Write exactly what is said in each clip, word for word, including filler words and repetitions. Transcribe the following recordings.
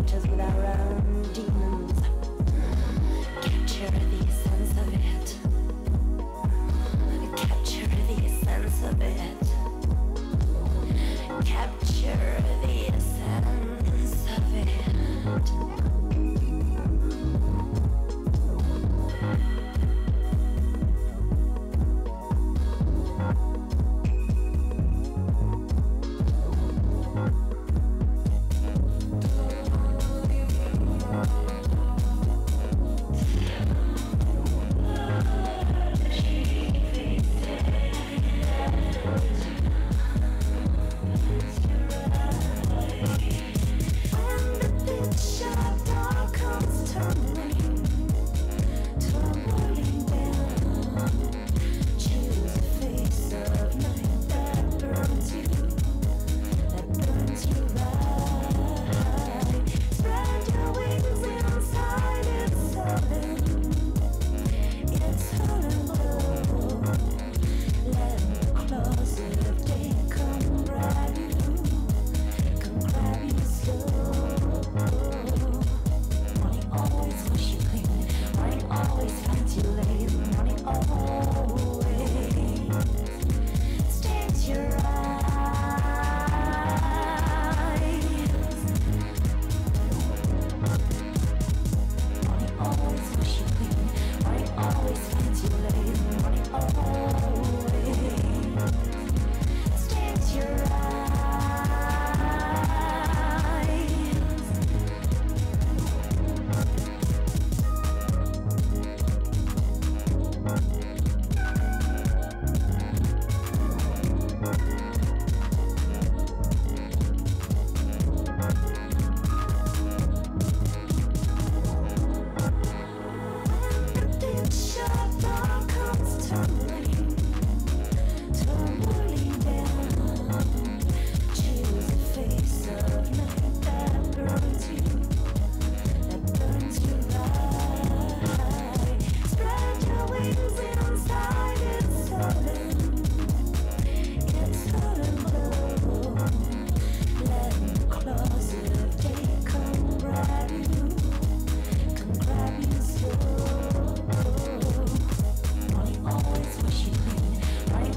encounters with our own demons. Capture the essence of it. Capture the essence of it. Capture the essence of it.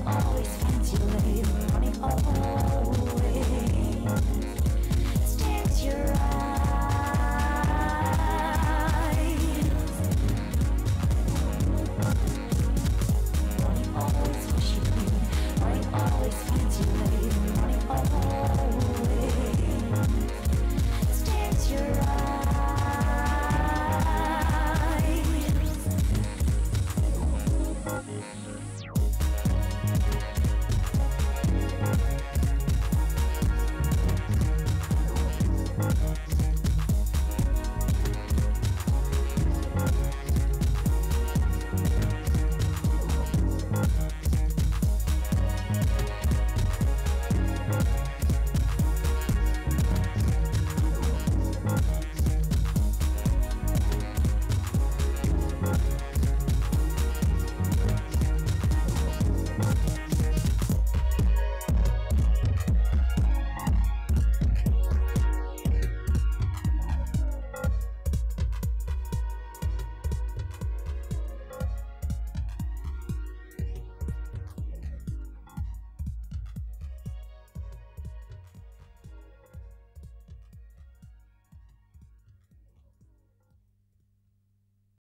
Always find you later.